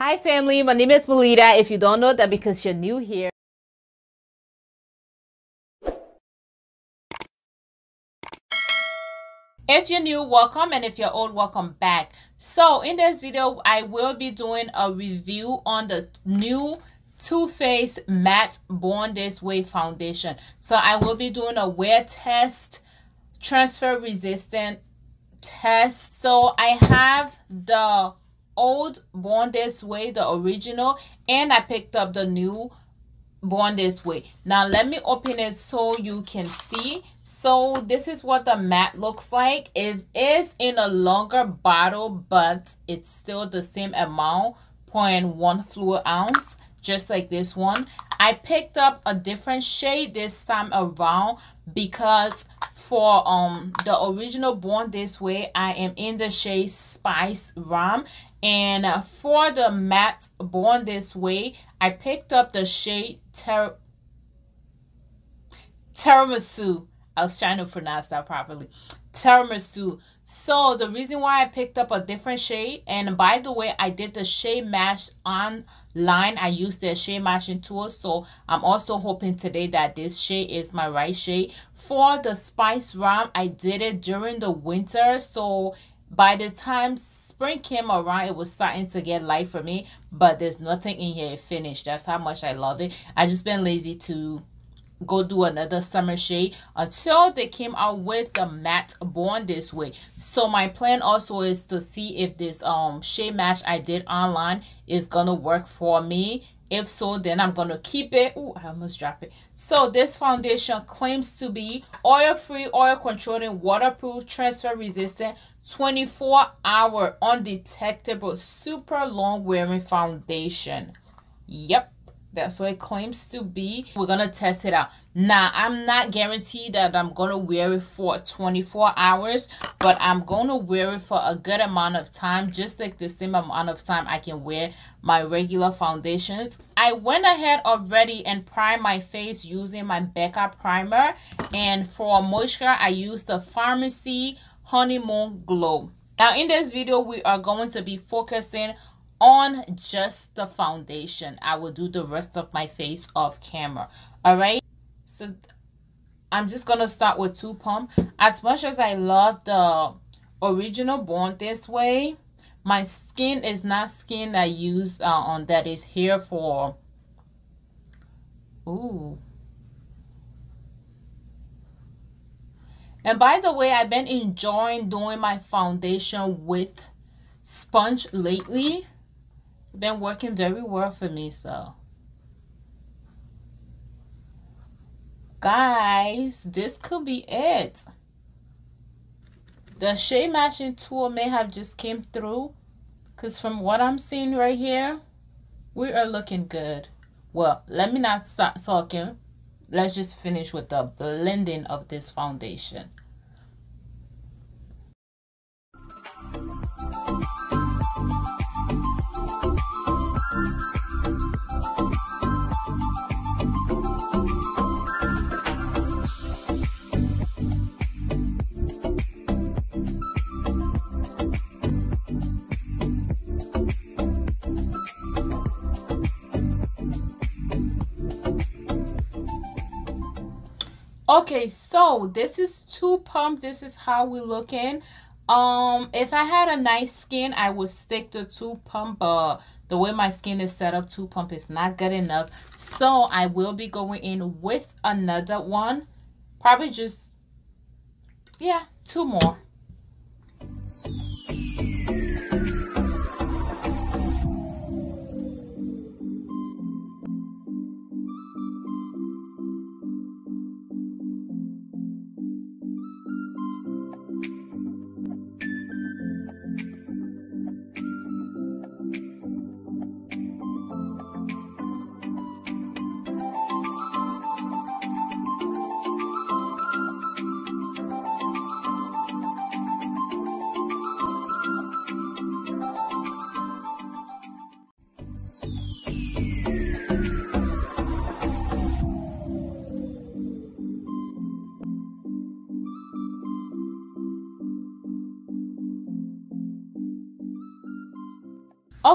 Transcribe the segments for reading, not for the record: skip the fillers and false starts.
Hi family, my name is Malida. If you don't know that because you're new here. If you're new, welcome, and if you're old, welcome back. So in this video, I will be doing a review on the new Too Faced Matte Born This Way Foundation. So I will be doing a wear test, transfer resistant test. So I have the old Born This Way, the original, and I picked up the new Born This Way. Now let me open it so you can see. So this is what the matte looks like. It is in a longer bottle, but it's still the same amount, 0.1 fluid ounce, just like this one. I picked up a different shade this time around because for the original Born This Way, I am in the shade Spiced Rum, and for the matte Born This Way, I picked up the shade termasu. I was trying to pronounce that properly, termasu. So the reason why I picked up a different shade, and by the way, I did the shade match online. I used the shade matching tool, so I'm also hoping today that this shade is my right shade. For the Spiced Rum, I did it during the winter, so by the time spring came around, it was starting to get light for me, but there's nothing in here finished. That's how much I love it. I just been lazy to go do another summer shade until they came out with the matte Born This Way. So my plan also is to see if this shade match I did online is gonna work for me. If so, then I'm gonna keep it. Oh, I almost dropped it. So this foundation claims to be oil-free, oil-controlling, waterproof, transfer-resistant, 24-hour undetectable, super long-wearing foundation. Yep. That's what it claims to be. We're gonna test it out. Now I'm not guaranteed that I'm gonna wear it for 24 hours, but I'm gonna wear it for a good amount of time, just like the same amount of time I can wear my regular foundations. I went ahead already and primed my face using my Becca primer, and for moisture I used the Pharmacy Honeymoon Glow. Now in this video we are going to be focusing on just the foundation. I will do the rest of my face off camera. All right, so I'm just gonna start with two pump. As much as I love the original Born This Way, my skin is not skin I use on that is here for ooh. And by the way, I've been enjoying doing my foundation with sponge lately. Been working very well for me. So guys, this could be it. The shade matching tool may have just came through, because from what I'm seeing right here, we are looking good. Well, let me not start talking. Let's just finish with the blending of this foundation. Okay, so this is two pump. This is how we're looking. If I had a nice skin, I would stick to two pump, but the way my skin is set up, two pump is not good enough. So I will be going in with another one. Probably just, yeah, two more.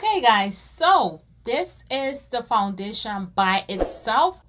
Okay guys, so this is the foundation by itself.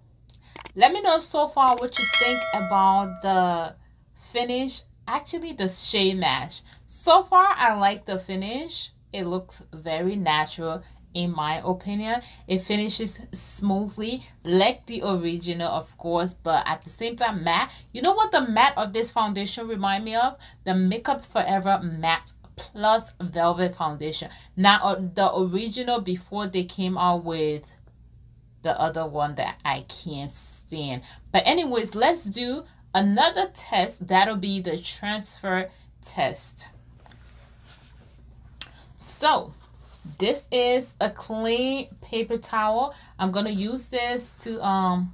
Let me know so far what you think about the finish, actually the shea mash. So far I like the finish. It looks very natural in my opinion. It finishes smoothly like the original, of course, but at the same time matte. You know what the matte of this foundation remind me of? The Makeup Forever Matte Plus Velvet Foundation. Now the original before they came out with the other one that I can't stand. But anyways, let's do another test. That'll be the transfer test. So this is a clean paper towel. I'm gonna use this to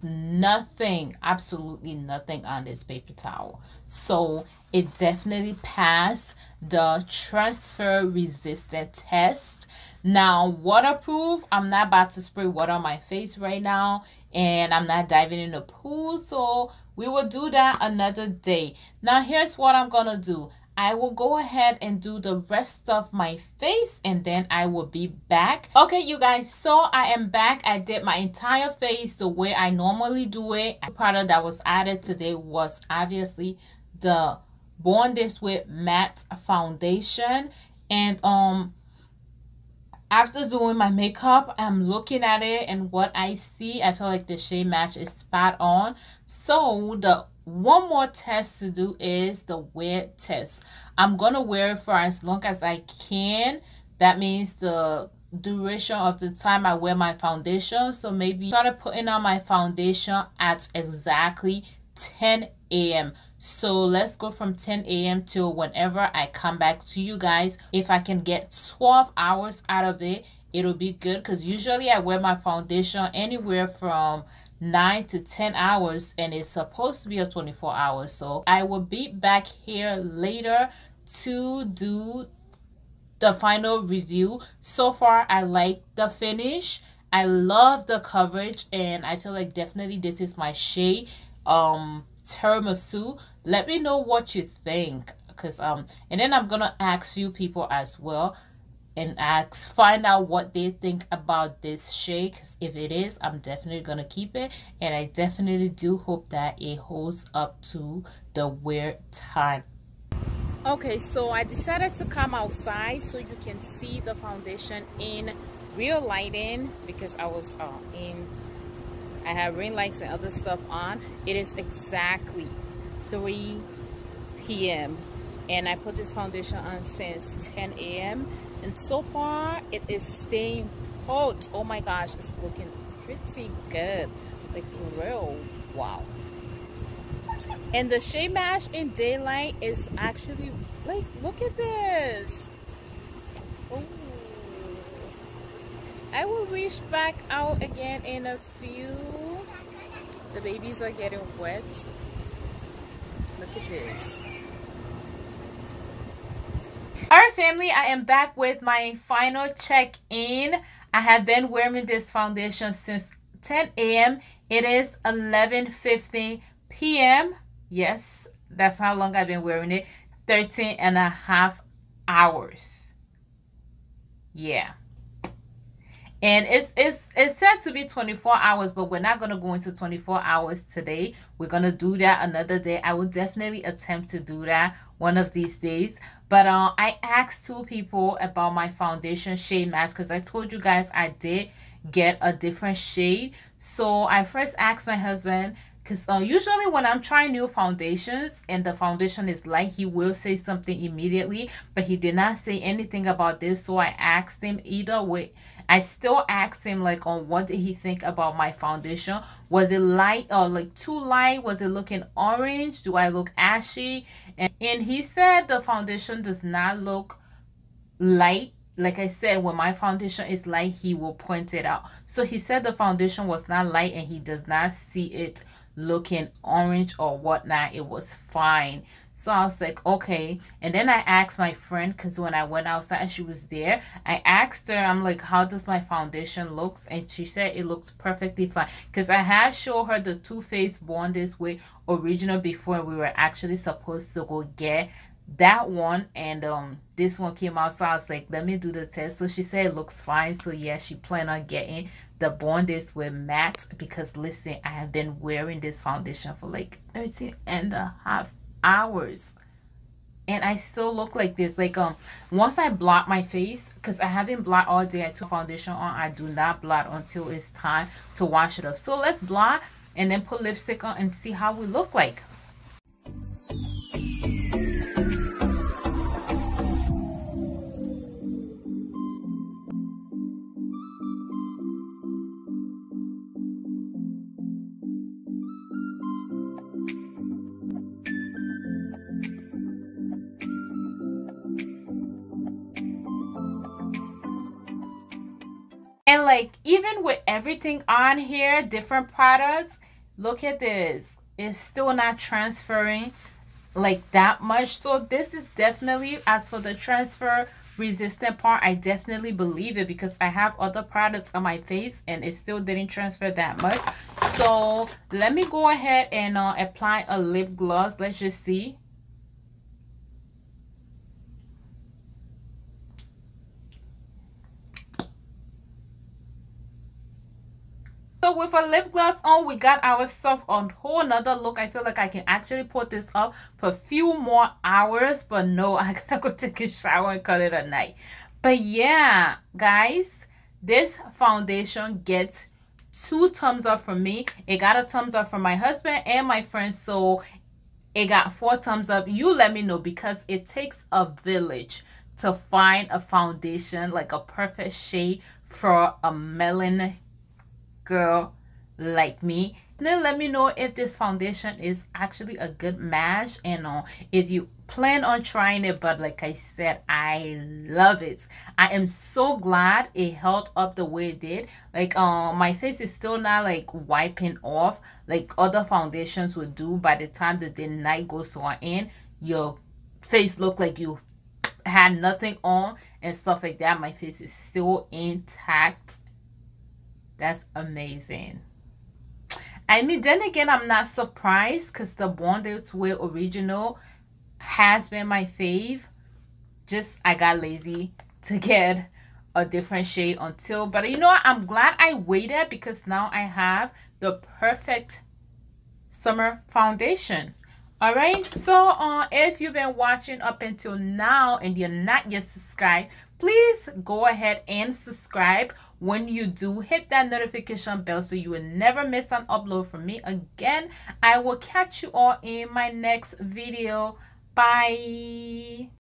nothing, absolutely nothing on this paper towel, so it definitely passed the transfer resistant test. Now waterproof, I'm not about to spray water on my face right now, and I'm not diving in the pool, so we will do that another day. Now here's what I'm gonna do. I will go ahead and do the rest of my face and then I will be back. Okay, you guys, so I am back. I did my entire face the way I normally do it. The product that was added today was obviously the Born This Way Matte Foundation. And after doing my makeup, I'm looking at it and what I see, I feel like the shea match is spot on. So the one more test to do is the wear test. I'm gonna wear it for as long as I can. That means the duration of the time I wear my foundation. So maybe started putting on my foundation at exactly 10 a.m. so let's go from 10 a.m. till whenever I come back to you guys. If I can get 12 hours out of it, it'll be good, because usually I wear my foundation anywhere from 9 to 10 hours and it's supposed to be a 24 hours. So I will be back here later to do the final review. So far I like the finish, I love the coverage, and I feel like definitely this is my shea, termasu. Let me know what you think, because and then I'm gonna ask few people as well and find out what they think about this shea. If it is, I'm definitely gonna keep it, and I definitely do hope that it holds up to the wear time. Okay, so I decided to come outside so you can see the foundation in real lighting, because I was I had ring lights and other stuff on. It is exactly 3 p.m. and I put this foundation on since 10 a.m. and so far it is staying hot. Oh my gosh, it's looking pretty good, like for real, wow. And the shea mash in daylight is actually, like, look at this. Ooh. I will reach back out again in a few. The babies are getting wet. Look at this. Alright family, I am back with my final check-in. I have been wearing this foundation since 10 a.m. It is 11:15 p.m. Yes, that's how long I've been wearing it. 13.5 hours. Yeah. And it's said to be 24 hours, but we're not going to go into 24 hours today. We're going to do that another day. I will definitely attempt to do that one of these days. But I asked two people about my foundation shea mask, because I told you guys I did get a different shade. So I first asked my husband, because usually when I'm trying new foundations and the foundation is light, he will say something immediately. But he did not say anything about this, so I asked him either way. I still asked him, like, on what did he think about my foundation. Was it light or like too light? Was it looking orange? Do I look ashy? And he said the foundation does not look light. Like I said, when my foundation is light, he will point it out. So he said the foundation was not light and he does not see it looking orange or whatnot. It was fine. So I was like, okay. And then I asked my friend, because when I went outside, she was there. I asked her, I'm like, how does my foundation looks? And she said it looks perfectly fine. Because I have shown her the Too Faced Born This Way original before. We were actually supposed to go get that one, and this one came out, so I was like, let me do the test. So she said it looks fine. So yeah, she planned on getting the Born This Way Matte, because listen, I have been wearing this foundation for like 13.5 hours and I still look like this. Like once I blot my face, because I haven't blot all day, I took foundation on. I do not blot until it's time to wash it off. So let's blot and then put lipstick on and see how we look like. And like, even with everything on here, different products, look at this, it's still not transferring like that much. So this is definitely, as for the transfer resistant part, I definitely believe it, because I have other products on my face and it still didn't transfer that much. So let me go ahead and apply a lip gloss. Let's just see. So with a lip gloss on, we got ourselves a whole nother look. I feel like I can actually put this up for a few more hours, but no, I gotta go take a shower and call it a night. But yeah, guys, this foundation gets 2 thumbs up from me. It got a thumbs up from my husband and my friend, so it got 4 thumbs up. You let me know, because it takes a village to find a foundation, like a perfect shade for a melon girl like me. Then let me know if this foundation is actually a good match, and if you plan on trying it. But like I said, I love it. I am so glad it held up the way it did. Like my face is still not like wiping off like other foundations would do. By the time that the night goes on in, your face look like you had nothing on and stuff like that. My face is still intact. That's amazing. I mean, then again, I'm not surprised, because the Born This Way original has been my fave. Just I got lazy to get a different shade until. But you know what? I'm glad I waited, because now I have the perfect summer foundation. All right, so if you've been watching up until now and you're not yet subscribed, please go ahead and subscribe. When you do, hit that notification bell so you will never miss an upload from me again. I will catch you all in my next video. Bye.